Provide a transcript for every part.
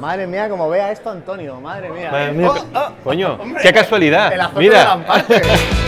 Madre mía, como vea esto Antonio, madre mía. Madre mía. Oh, oh, coño, hombre, qué casualidad. El azul mira. De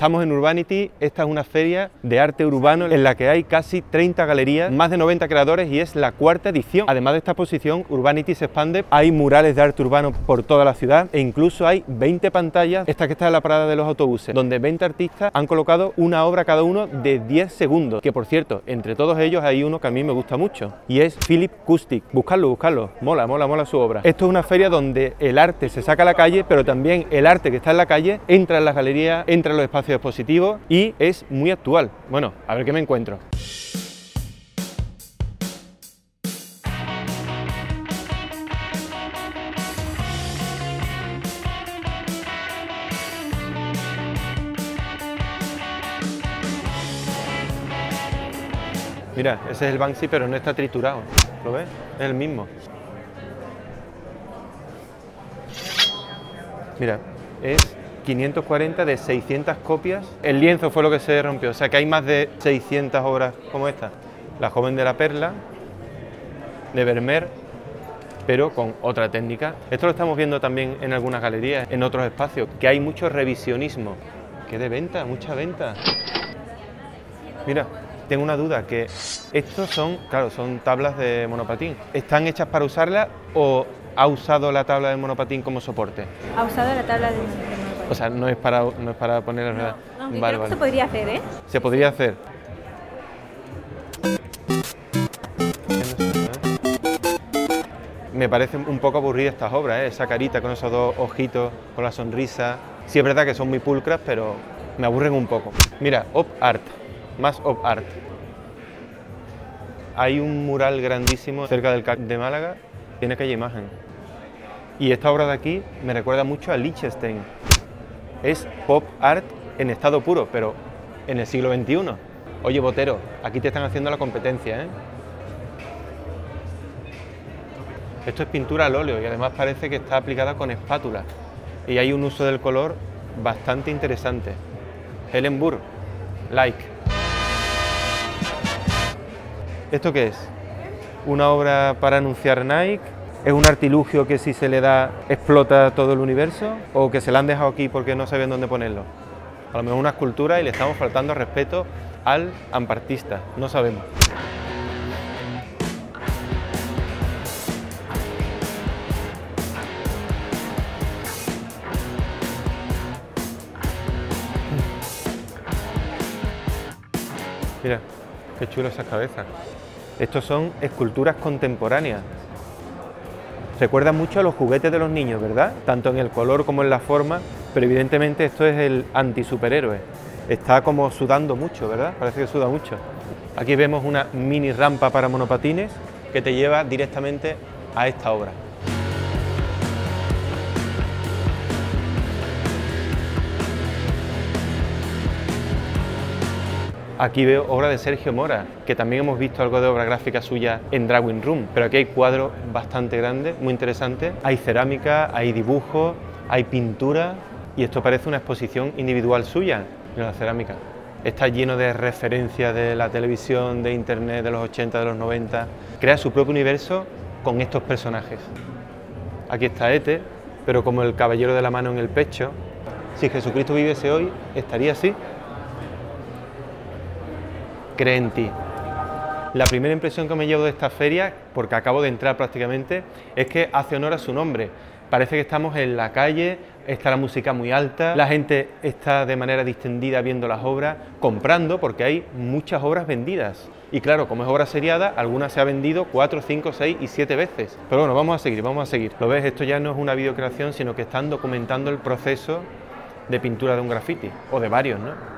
Estamos en Urvanity, esta es una feria de arte urbano en la que hay casi 30 galerías, más de 90 creadores y es la cuarta edición. Además de esta exposición, Urvanity se expande, hay murales de arte urbano por toda la ciudad e incluso hay 20 pantallas, esta que está en la parada de los autobuses, donde 20 artistas han colocado una obra cada uno de 10 segundos, que por cierto, entre todos ellos hay uno que a mí me gusta mucho y es Philip Kustik. Buscarlo, mola, mola su obra. Esto es una feria donde el arte se saca a la calle, pero también el arte que está en la calle entra en las galerías, entra en los espacios expositivo y es muy actual. Bueno, a ver qué me encuentro. Mira, ese es el Banksy, pero no está triturado. ¿Lo ves? Es el mismo. Mira, es 540 de 600 copias. El lienzo fue lo que se rompió, o sea que hay más de 600 obras como esta. La joven de la perla, de Vermeer, pero con otra técnica. Esto lo estamos viendo también en algunas galerías, en otros espacios, que hay mucho revisionismo. Que de venta, mucha venta. Mira, tengo una duda, que estos son, claro, son tablas de monopatín. ¿Están hechas para usarlas o ha usado la tabla de monopatín como soporte? Ha usado la tabla de monopatín. O sea, no es para poner la no, no, creo que se podría hacer, ¿eh? Se podría hacer. Me parecen un poco aburridas estas obras, ¿eh? Esa carita con esos dos ojitos, con la sonrisa. Sí, es verdad que son muy pulcras, pero me aburren un poco. Mira, op art, más op art. Hay un mural grandísimo cerca del CAC de Málaga, tiene calle Imagen. Y esta obra de aquí me recuerda mucho a Liechtenstein. Es pop art en estado puro, pero en el siglo XXI. Oye, Botero, aquí te están haciendo la competencia, ¿eh? Esto es pintura al óleo y además parece que está aplicada con espátula. Y hay un uso del color bastante interesante. Helen Burr, like. ¿Esto qué es? Una obra para anunciar Nike. ¿Es un artilugio que si se le da explota todo el universo o que se la han dejado aquí porque no sabían dónde ponerlo? A lo mejor una escultura y le estamos faltando respeto al ampartista, no sabemos. Mira, qué chulo esas cabezas. Estos son esculturas contemporáneas. Recuerda mucho a los juguetes de los niños, ¿verdad? Tanto en el color como en la forma, pero evidentemente esto es el anti-superhéroe. Está como sudando mucho, ¿verdad? Parece que suda mucho. Aquí vemos una mini rampa para monopatines que te lleva directamente a esta obra. Aquí veo obra de Sergio Mora, que también hemos visto algo de obra gráfica suya en Drawing Room, pero aquí hay cuadros bastante grandes, muy interesantes. Hay cerámica, hay dibujos, hay pintura y esto parece una exposición individual suya. Mira la cerámica. Está lleno de referencias de la televisión, de internet, de los 80, de los 90. Crea su propio universo con estos personajes. Aquí está Ete, pero como el caballero de la mano en el pecho. Si Jesucristo viviese hoy, estaría así. Cree en ti. La primera impresión que me llevo de esta feria, porque acabo de entrar prácticamente, es que hace honor a su nombre. Parece que estamos en la calle, está la música muy alta, la gente está de manera distendida viendo las obras, comprando, porque hay muchas obras vendidas. Y claro, como es obra seriada, algunas se ha vendido 4, 5, 6 y 7 veces. Pero bueno, vamos a seguir. ¿Lo ves? Esto ya no es una videocreación, sino que están documentando el proceso de pintura de un graffiti, o de varios, ¿no?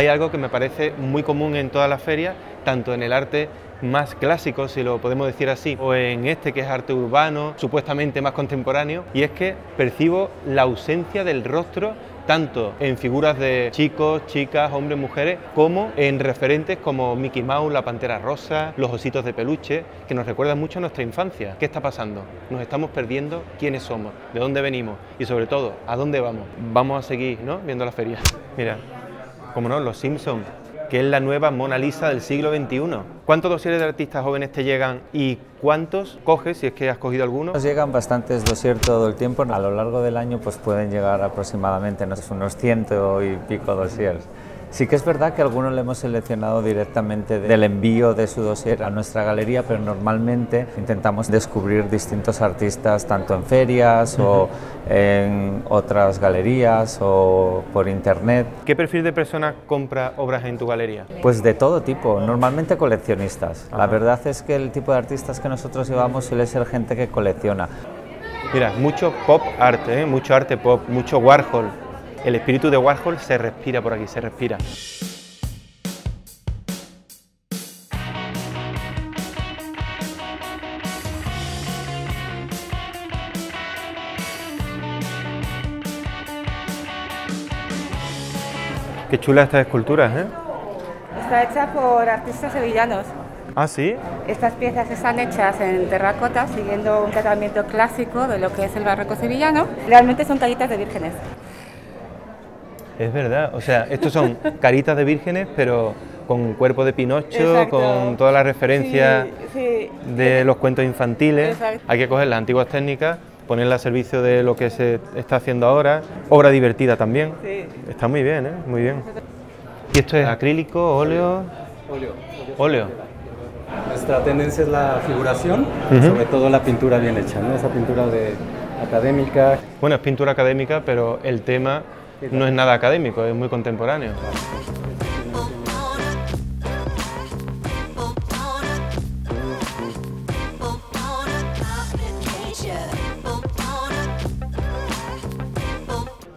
hay algo que me parece muy común en todas las ferias, tanto en el arte más clásico, si lo podemos decir así, o en este que es arte urbano, supuestamente más contemporáneo, y es que percibo la ausencia del rostro tanto en figuras de chicos, chicas, hombres, mujeres, como en referentes como Mickey Mouse, la Pantera Rosa, los ositos de peluche, que nos recuerdan mucho a nuestra infancia. ¿Qué está pasando? Nos estamos perdiendo quiénes somos, de dónde venimos y sobre todo, ¿a dónde vamos? Vamos a seguir, ¿no?, viendo la feria. Mira, como no, los Simpsons, que es la nueva Mona Lisa del siglo XXI. ¿Cuántos dosieres de artistas jóvenes te llegan y cuántos coges, si es que has cogido alguno? Nos llegan bastantes dosieres todo el tiempo. A lo largo del año pues pueden llegar aproximadamente unos 100 y pico dosieres. Sí que es verdad que algunos le hemos seleccionado directamente del envío de su dossier a nuestra galería, pero normalmente intentamos descubrir distintos artistas tanto en ferias o en otras galerías o por internet. ¿Qué perfil de personas compra obras en tu galería? Pues de todo tipo, normalmente coleccionistas. La verdad es que el tipo de artistas que nosotros llevamos suele ser gente que colecciona. Mira, mucho pop art, ¿eh? Mucho arte pop, mucho Warhol. El espíritu de Warhol se respira por aquí, se respira. Qué chulas estas esculturas, ¿eh? Está hecha por artistas sevillanos. ¿Ah, sí? Estas piezas están hechas en terracota, siguiendo un tratamiento clásico de lo que es el barroco sevillano. Realmente son tallitas de vírgenes. Es verdad, o sea, estos son caritas de vírgenes, pero con el cuerpo de Pinocho, exacto, con todas las referencias de los cuentos infantiles. Exacto. Hay que coger las antiguas técnicas, ponerlas al servicio de lo que se está haciendo ahora. Obra divertida también. Sí. Está muy bien, ¿eh? Muy bien. ¿Y esto es acrílico, óleo? Óleo. Nuestra tendencia es la figuración, sobre todo la pintura bien hecha, ¿no? Esa pintura de académica. Bueno, es pintura académica, pero el tema no es nada académico, es muy contemporáneo.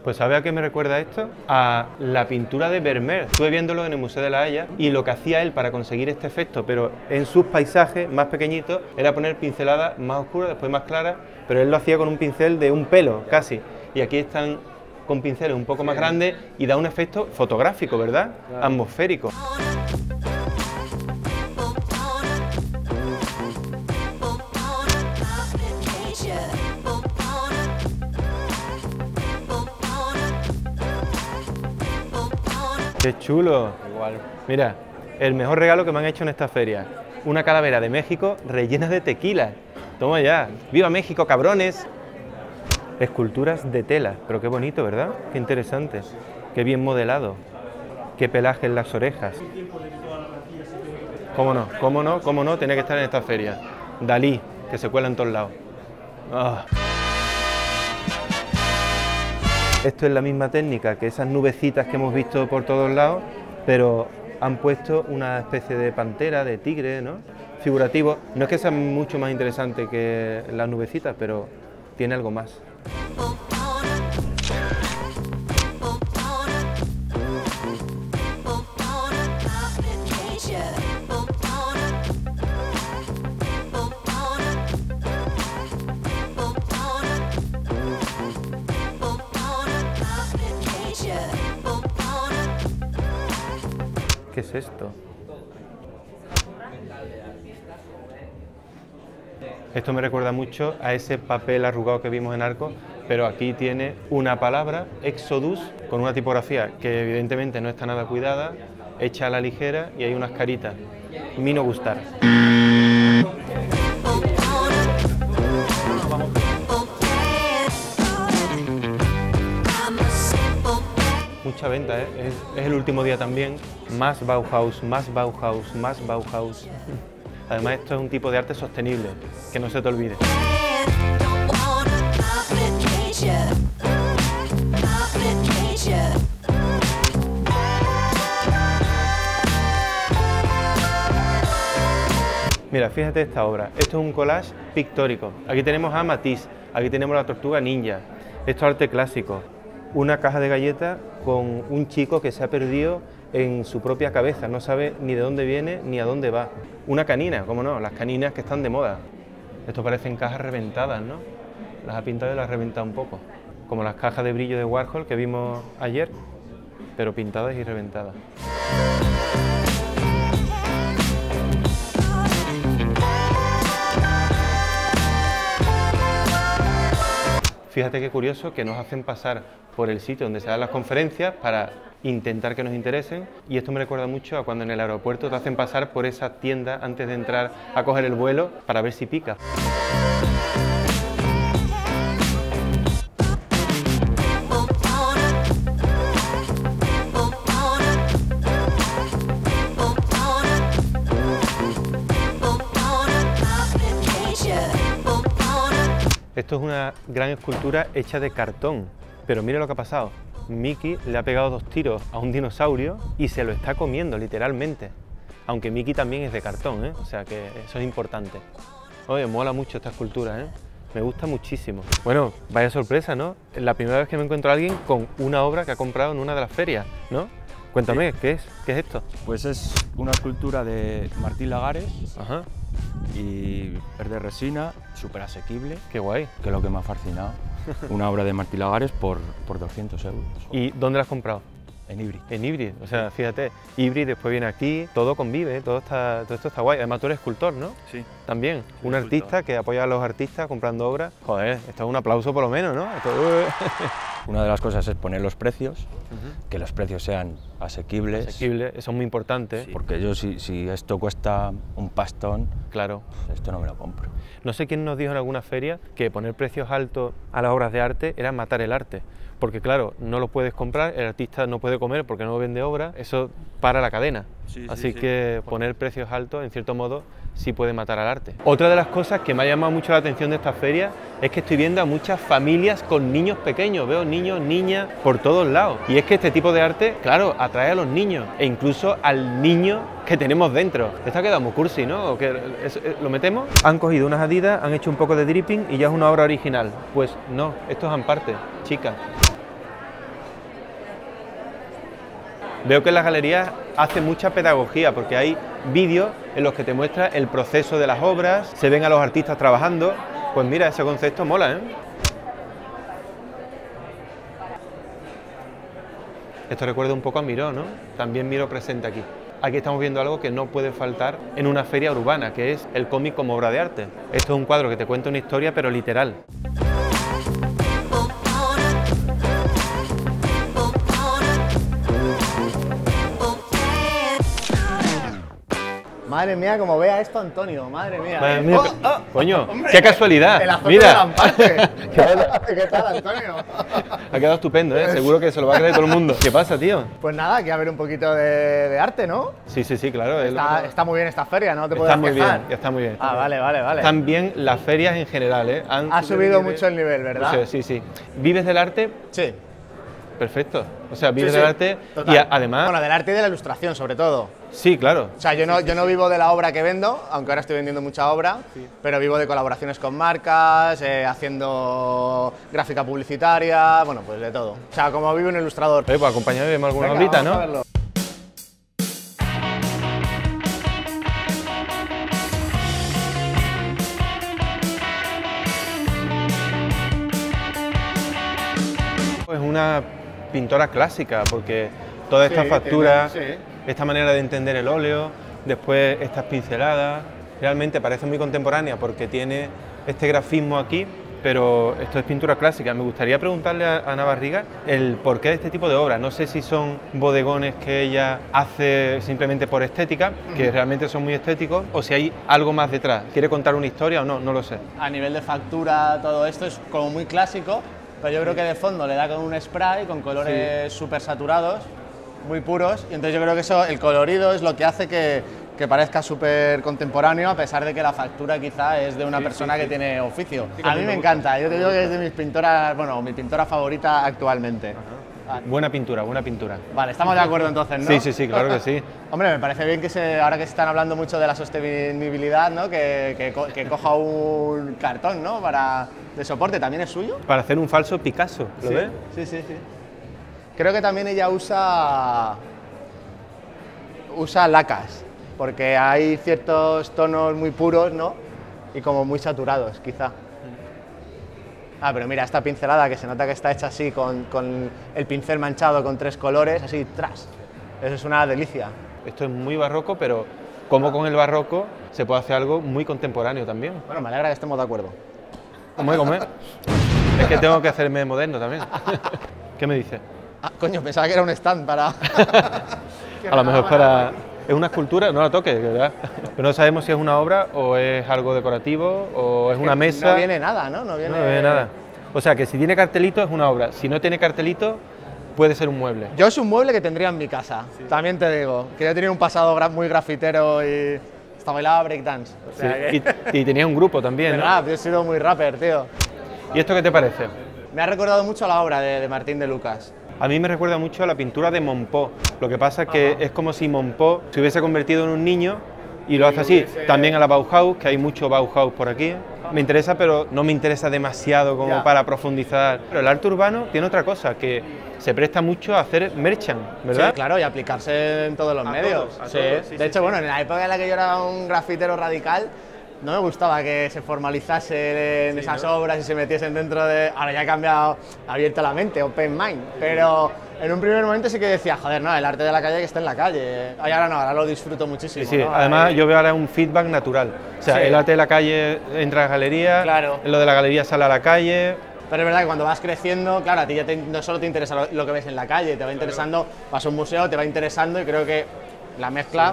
Pues ¿sabe a qué me recuerda esto? A la pintura de Vermeer. Estuve viéndolo en el Museo de La Haya y lo que hacía él para conseguir este efecto, pero en sus paisajes más pequeñitos, era poner pinceladas más oscuras, después más claras, pero él lo hacía con un pincel de un pelo, casi. Y aquí están con pinceles un poco más grandes y da un efecto fotográfico, ¿verdad? Claro. Atmosférico. ¡Qué chulo! Igual. Mira, el mejor regalo que me han hecho en esta feria, una calavera de México rellena de tequila. Toma ya, ¡viva México, cabrones! Esculturas de tela, pero qué bonito, ¿verdad? Qué interesante, qué bien modelado, qué pelaje en las orejas. ¿Cómo no? ¿Cómo no? ¿Cómo no? Tenía que estar en esta feria. Dalí, que se cuela en todos lados. Oh. Esto es la misma técnica que esas nubecitas que hemos visto por todos lados, pero han puesto una especie de pantera, de tigre, ¿no? Figurativo. No es que sea mucho más interesante que las nubecitas, pero tiene algo más. ¿Qué es esto? Esto me recuerda mucho a ese papel arrugado que vimos en ARCO, pero aquí tiene una palabra, Exodus, con una tipografía que evidentemente no está nada cuidada, hecha a la ligera y hay unas caritas. Mino gustar. Mucha venta, ¿eh? Es el último día también. Más Bauhaus, más Bauhaus, más Bauhaus. Además, esto es un tipo de arte sostenible, que no se te olvide. Mira, fíjate esta obra. Esto es un collage pictórico. Aquí tenemos a Matisse, aquí tenemos la Tortuga Ninja. Esto es arte clásico. Una caja de galletas con un chico que se ha perdido en su propia cabeza, no sabe ni de dónde viene ni a dónde va. Una canina, cómo no, las caninas que están de moda. Esto parecen cajas reventadas, ¿no? Las ha pintado y las ha reventado un poco. Como las cajas de brillo de Warhol que vimos ayer, pero pintadas y reventadas. Fíjate qué curioso que nos hacen pasar por el sitio donde se dan las conferencias para intentar que nos interesen, y esto me recuerda mucho a cuando en el aeropuerto te hacen pasar por esa tienda antes de entrar a coger el vuelo para ver si pica. Esto es una gran escultura hecha de cartón, pero mira lo que ha pasado. Mickey le ha pegado dos tiros a un dinosaurio y se lo está comiendo, literalmente. Aunque Mickey también es de cartón, ¿eh? O sea que eso es importante. Oye, mola mucho esta escultura, ¿eh? Me gusta muchísimo. Bueno, vaya sorpresa, ¿no? La primera vez que me encuentro a alguien con una obra que ha comprado en una de las ferias, ¿no? Cuéntame, sí. ¿Qué es? ¿Qué es esto? Pues es una escultura de Martín Lagares. Ajá. Y es de resina, súper asequible. ¡Qué guay! Que es lo que me ha fascinado. Una obra de Martín Lagares por 200 euros. ¿Y dónde la has comprado? En Ibri. En Ibri, o sea, fíjate, Ibri después viene aquí, todo convive, todo esto está guay. Además tú eres escultor, ¿no? Sí. También, un artista que apoya a los artistas comprando obras. Joder, esto es un aplauso por lo menos, ¿no? Esto... Una de las cosas es poner los precios, que los precios sean asequibles. Asequibles, eso es muy importante. Sí. Porque yo si esto cuesta un pastón, claro, esto no me lo compro. No sé quién nos dijo en alguna feria que poner precios altos a las obras de arte era matar el arte. Porque claro, no lo puedes comprar, el artista no puede comer porque no vende obra, eso para la cadena. Sí, así sí, que sí. Poner precios altos, en cierto modo, sí puede matar al arte. Otra de las cosas que me ha llamado mucho la atención de esta feria es que estoy viendo a muchas familias con niños pequeños. Veo niños, niñas, por todos lados. Y es que este tipo de arte, claro, atrae a los niños e incluso al niño que tenemos dentro. Esto ha quedado muy cursi, ¿no? ¿Lo metemos? Han cogido unas adidas, han hecho un poco de dripping y ya es una obra original. Pues no, esto es en parte, chicas. Veo que en las galerías hace mucha pedagogía porque hay vídeos en los que te muestra el proceso de las obras, se ven a los artistas trabajando. Pues mira, ese concepto mola, ¿eh? Esto recuerda un poco a Miró, ¿no? También Miró presente aquí. Aquí estamos viendo algo que no puede faltar en una feria urbana, que es el cómic como obra de arte. Esto es un cuadro que te cuenta una historia, pero literal. Madre mía, como vea esto, Antonio, madre mía. Madre mía. Oh, oh, coño, hombre, qué casualidad. El azote de Lamparte. ¿Qué tal, Antonio? Ha quedado estupendo, ¿eh? Seguro que se lo va a creer todo el mundo. ¿Qué pasa, tío? Pues nada, hay que ver un poquito de arte, ¿no? Sí, sí, sí, claro. Está muy bien esta feria, ¿no? Te puedes quejar. Está muy bien. Ah, vale, vale, vale. Están bien las ferias en general, ¿eh? Ha subido mucho el nivel, ¿verdad? No sé, sí, sí. ¿Vives del arte? Sí. Perfecto. O sea, vives del arte total. Y además... Bueno, del arte y de la ilustración, sobre todo. Sí, claro. O sea, yo no vivo de la obra que vendo, aunque ahora estoy vendiendo mucha obra, sí. Pero vivo de colaboraciones con marcas, haciendo gráfica publicitaria, bueno, pues de todo. O sea, como vive un ilustrador. Pues acompáñame y vemos alguna horita, ¿no? A verlo. Es una pintora clásica, porque toda esta factura, esta manera de entender el óleo, después estas pinceladas, realmente parece muy contemporánea porque tiene este grafismo aquí, pero esto es pintura clásica. Me gustaría preguntarle a Ana Barriga el porqué de este tipo de obras. No sé si son bodegones que ella hace simplemente por estética, que realmente son muy estéticos, o si hay algo más detrás. ¿Quiere contar una historia o no? No lo sé. A nivel de factura, todo esto es como muy clásico, pero yo creo que de fondo le da con un spray, con colores súper saturados, muy puros, y entonces yo creo que eso, el colorido es lo que hace que parezca súper contemporáneo, a pesar de que la factura quizá es de una persona que tiene oficio. Sí, a mí me encanta, yo te digo que es de mis pintoras, bueno, mi pintora favorita actualmente. Ajá. Vale. Buena pintura, buena pintura. Vale, estamos de acuerdo entonces, ¿no? Sí, sí, sí, claro que sí. Hombre, me parece bien que ahora que se están hablando mucho de la sostenibilidad, ¿no? Que coja un cartón, ¿no? De soporte, ¿también es suyo? Para hacer un falso Picasso, ¿lo ves? Sí, sí, sí. Creo que también ella usa usa lacas, porque hay ciertos tonos muy puros, ¿no? Y como muy saturados, quizá. Ah, pero mira, esta pincelada que se nota que está hecha así, con el pincel manchado con tres colores, así, tras. Eso es una delicia. Esto es muy barroco, pero como con el barroco se puede hacer algo muy contemporáneo también. Bueno, me alegra que estemos de acuerdo. ¿Cómo es? Es que tengo que hacerme moderno también. ¿Qué me dices? Ah, coño, pensaba que era un stand para... A lo mejor para... Es una escultura, no la toques, ¿verdad? Pero no sabemos si es una obra o es algo decorativo o es una mesa... No viene nada, ¿no? No viene nada. O sea, que si tiene cartelito es una obra. Si no tiene cartelito, puede ser un mueble. Yo es un mueble que tendría en mi casa, sí. También te digo. Que yo tenía un pasado muy grafitero y... hasta bailaba breakdance. O sea, sí. Que... Y tenías un grupo también, ¿no? Rap, yo he sido muy rapper, tío. ¿Y esto qué te parece? Me ha recordado mucho a la obra de Martín de Lucas. A mí me recuerda mucho a la pintura de Monpó. Lo que pasa es que es como si Monpó se hubiese convertido en un niño y lo hace así. También a la Bauhaus, que hay mucho Bauhaus por aquí. Me interesa, pero no me interesa demasiado como para profundizar. Pero el arte urbano tiene otra cosa, que se presta mucho a hacer merchant, ¿verdad? Sí, claro, y aplicarse en todos los medios. De hecho, en la época en la que yo era un grafitero radical, no me gustaba que se formalizase en esas obras y se metiesen dentro de... Ahora ya ha cambiado, abierta la mente, open mind. Pero en un primer momento sí que decía, joder, no, el arte de la calle que está en la calle. Y ahora no, ahora lo disfruto muchísimo. Sí, sí. ¿No? Además yo veo ahora un feedback natural. O sea, el arte de la calle entra a la galería, lo de la galería sale a la calle... Pero es verdad que cuando vas creciendo, claro, a ti ya no solo te interesa lo que ves en la calle, te va interesando, vas a un museo, te va interesando y creo que la mezcla...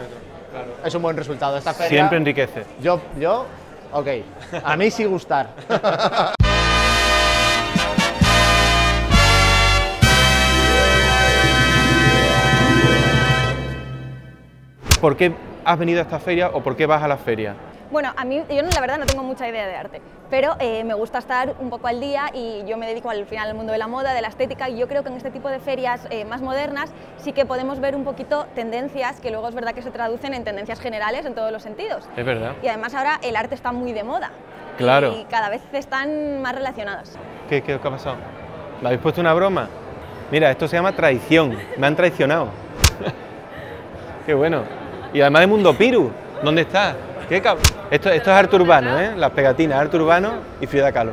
Claro. Es un buen resultado. Esta feria siempre enriquece. Yo, ok. A mí sí gustar. ¿Por qué has venido a esta feria o por qué vas a la feria? Bueno, a mí, yo la verdad no tengo mucha idea de arte, pero me gusta estar un poco al día y yo me dedico al final al mundo de la moda, de la estética, y yo creo que en este tipo de ferias más modernas sí que podemos ver un poquito tendencias que luego es verdad que se traducen en tendencias generales en todos los sentidos. Es verdad. Y además ahora el arte está muy de moda. Claro. Y cada vez están más relacionadas. ¿Qué ha pasado? ¿Me habéis puesto una broma? Mira, esto se llama traición. Me han traicionado. Qué bueno. Y además de Mundopiru. ¿Dónde está? Esto es arte urbano, ¿eh? Las pegatinas, arte urbano y Frida Kahlo.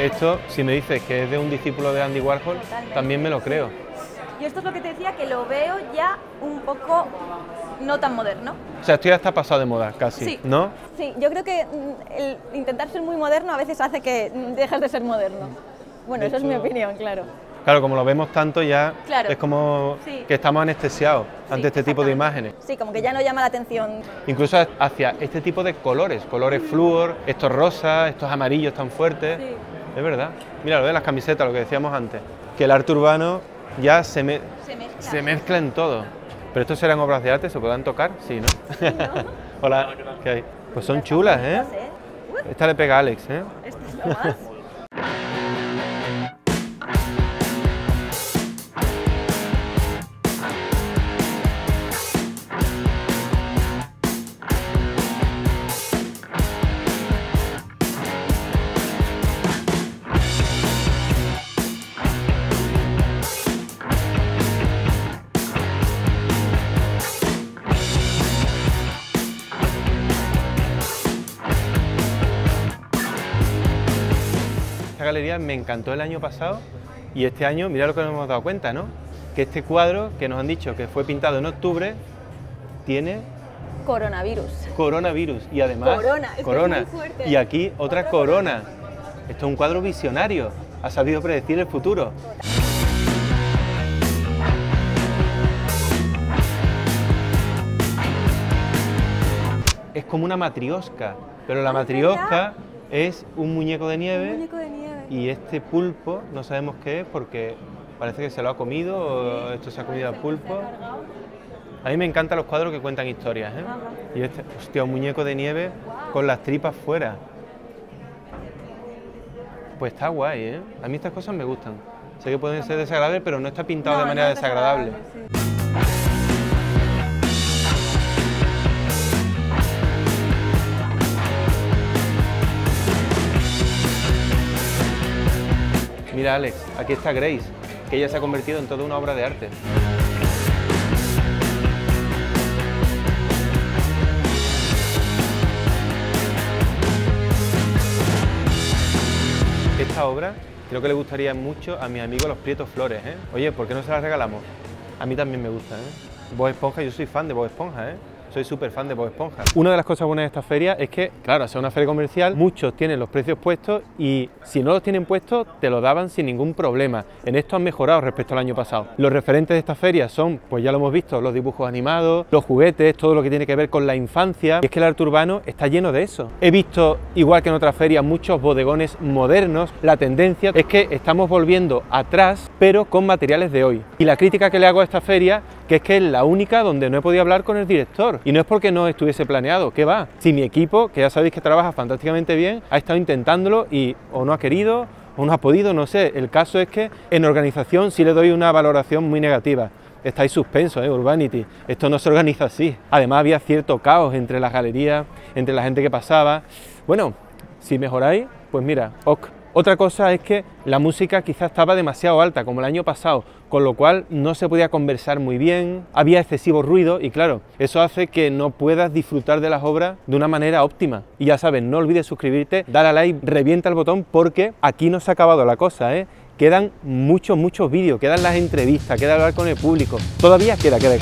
Esto, si me dices que es de un discípulo de Andy Warhol, también me lo creo. Y esto es lo que te decía, que lo veo ya un poco... no tan moderno. O sea, esto ya está pasado de moda, casi, sí. ¿No? Sí, yo creo que el intentar ser muy moderno a veces hace que dejas de ser moderno. Bueno, de hecho, es mi opinión, claro. Claro, como lo vemos tanto ya, claro, es como que estamos anestesiados ante este tipo de imágenes. Sí, como que ya no llama la atención. Incluso hacia este tipo de colores, flúor, estos rosas, estos amarillos tan fuertes. Sí. Es verdad. Mira, lo de las camisetas, lo que decíamos antes, que el arte urbano ya se mezcla en todo. ¿Pero estos serán obras de arte? ¿Se podrán tocar? Sí, ¿no? Sí, ¿no? Hola, ¿qué hay? Pues son chulas, ¿eh? Esta le pega a Alex, ¿eh? Esta es lo más. Galería me encantó el año pasado y este año, mira lo que nos hemos dado cuenta, ¿no? Que este cuadro que nos han dicho que fue pintado en octubre tiene... coronavirus. Coronavirus y además... Corona, corona. Es muy fuerte. Y aquí otra corona. Esto es un cuadro visionario, ha sabido predecir el futuro. Es como una matrioska, pero la matrioska es un muñeco de nieve. Un muñeco de nieve. Y este pulpo, no sabemos qué es porque parece que se lo ha comido o esto se ha comido al pulpo. A mí me encantan los cuadros que cuentan historias, ¿eh? Y este, hostia, un muñeco de nieve con las tripas fuera. Pues está guay, ¿eh? A mí estas cosas me gustan. Sé que pueden ser desagradables, pero no está pintado de manera desagradable. Sí. Mira, Alex, aquí está Grace, que ella se ha convertido en toda una obra de arte. Esta obra creo que le gustaría mucho a mis amigos los Prietos Flores, ¿eh? Oye, ¿por qué no se las regalamos? A mí también me gusta, ¿eh? Bob Esponja, yo soy fan de Bob Esponja, ¿eh? Soy súper fan de Bob Esponja. Una de las cosas buenas de esta feria es que, claro, al ser una feria comercial, muchos tienen los precios puestos y si no los tienen puestos, te los daban sin ningún problema. En esto han mejorado respecto al año pasado. Los referentes de esta feria son, pues ya lo hemos visto, los dibujos animados, los juguetes, todo lo que tiene que ver con la infancia. Y es que el arte urbano está lleno de eso. He visto, igual que en otras ferias, muchos bodegones modernos. La tendencia es que estamos volviendo atrás, pero con materiales de hoy. Y la crítica que le hago a esta feria, que es la única donde no he podido hablar con el director. Y no es porque no estuviese planeado, ¿qué va? Si mi equipo, que ya sabéis que trabaja fantásticamente bien, ha estado intentándolo y o no ha querido o no ha podido, no sé. El caso es que en organización sí le doy una valoración muy negativa. Estáis suspensos, ¿eh? Urvanity. Esto no se organiza así. Además había cierto caos entre las galerías, entre la gente que pasaba. Bueno, si mejoráis, pues mira, ok. Otra cosa es que la música quizás estaba demasiado alta, como el año pasado, con lo cual no se podía conversar muy bien, había excesivo ruido y claro, eso hace que no puedas disfrutar de las obras de una manera óptima. Y ya sabes, no olvides suscribirte, dale a like, revienta el botón porque aquí no se ha acabado la cosa, ¿eh? Quedan muchos vídeos, quedan las entrevistas, queda hablar con el público, todavía queda.